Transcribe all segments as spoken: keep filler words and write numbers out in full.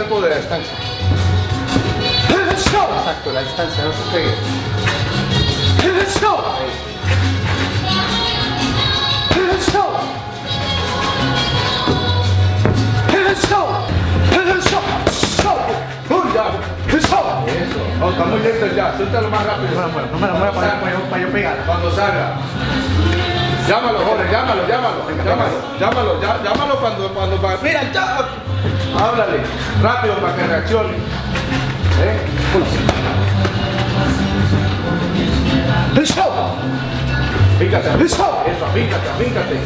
algo de la distancia. Exacto, la distancia, no se pegue. Eso, está muy lento ya, suéltalo más rápido. No me lo mueva para yo pegar. Cuando salga. Llámalo, Jorge, llámalo, llámalo, llámalo, llámalo, ya, llámalo cuando, cuando, cuando, mira, ya, háblale, rápido para que reaccione, ¿eh? ¡Listo! Fíjate, listo, eso, fíjate, fíjate,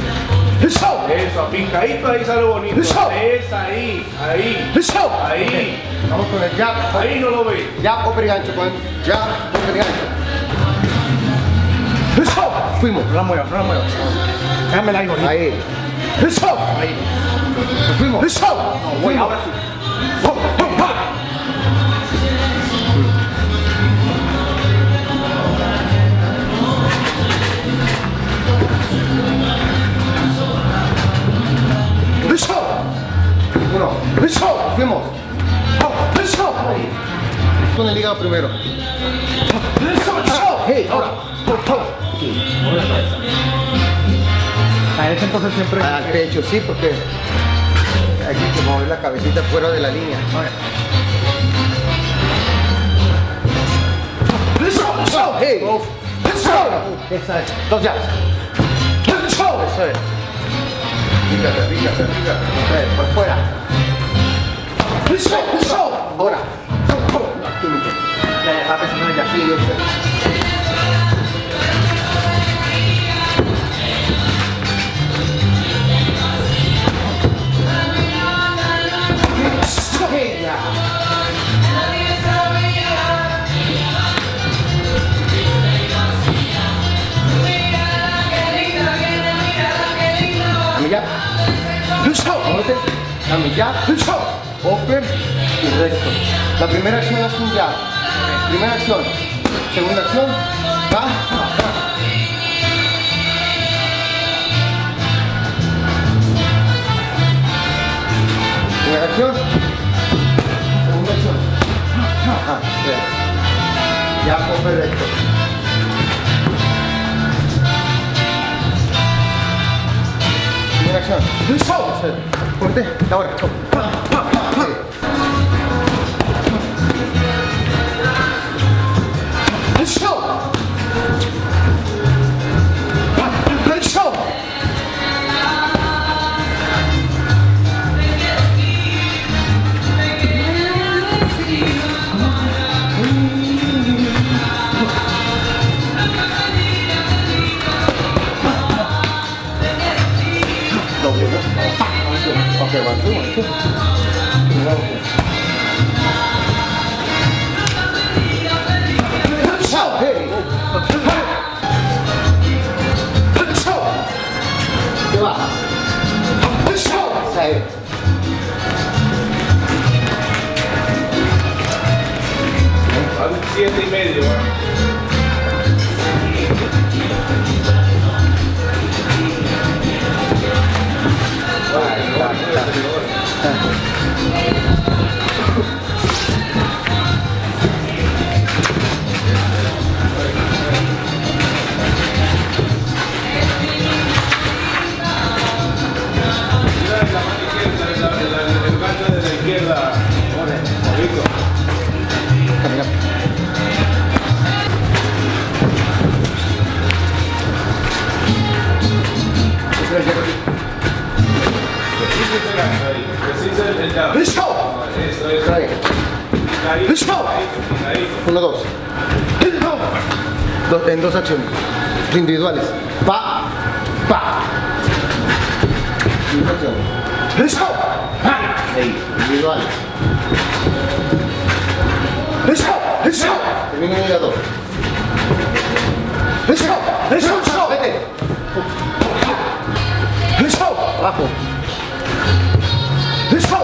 listo, eso, picadito ahí sale bonito, listo, es ahí, ahí, listo, ahí, vamos con el jab, ahí no lo ve, jab, open gancho, jab, open gancho, listo. Fuimos, no la muevas, no la muevas. Déjame la ahí. Ahí. ¡Listo! Ahí. Nos fuimos. ¡Listo! No, voy, ahora sí. ¡Listo! Uno. ¡Listo! Fuimos. ¡Listo! Ahí. Con el hígado primero. ¡Listo! ¡Listo! ¡Hey! Ahora. A este entonces siempre al pecho, sí, porque hay que mover la cabecita fuera de la línea. Dos ya. Eso es. Fíjate, fíjate, fíjate. Por fuera. Ahora. Dame jab, open y recto. La primera acción es un jab. Primera acción. Segunda acción. Va, va. Primera acción. Segunda acción. Ajá, ya open recto. Primera acción. ¡Listo! Corté, ahora. ¡Let's go! ¡Let's go! Okay, one, two, one, two. Let's go! Hey! Let's go! ¿Qué va? Let's go! Ahí. A un siete y medio, ¿eh? Uno, dos. dos. En dos acciones individuales. Pa, pa. ¡Listo! Hey, individual. ¡Listo! ¡Listo! Termino en el dos. ¡Listo! ¡Listo! ¡Listo! ¡Vete! ¡Listo! Abajo. ¡Listo!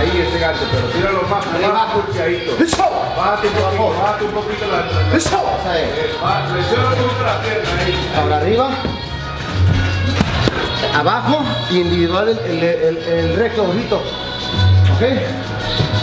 Ahí ese gancho, pero tíralo más, más pulchadito. ¡Listo! Bájate un poquito, bájate un poquito la pierna. ¡Listo! Presiona un poquito la pierna ahí. Ahora arriba, abajo y individual el, el, el, el recto, ojito. Okay?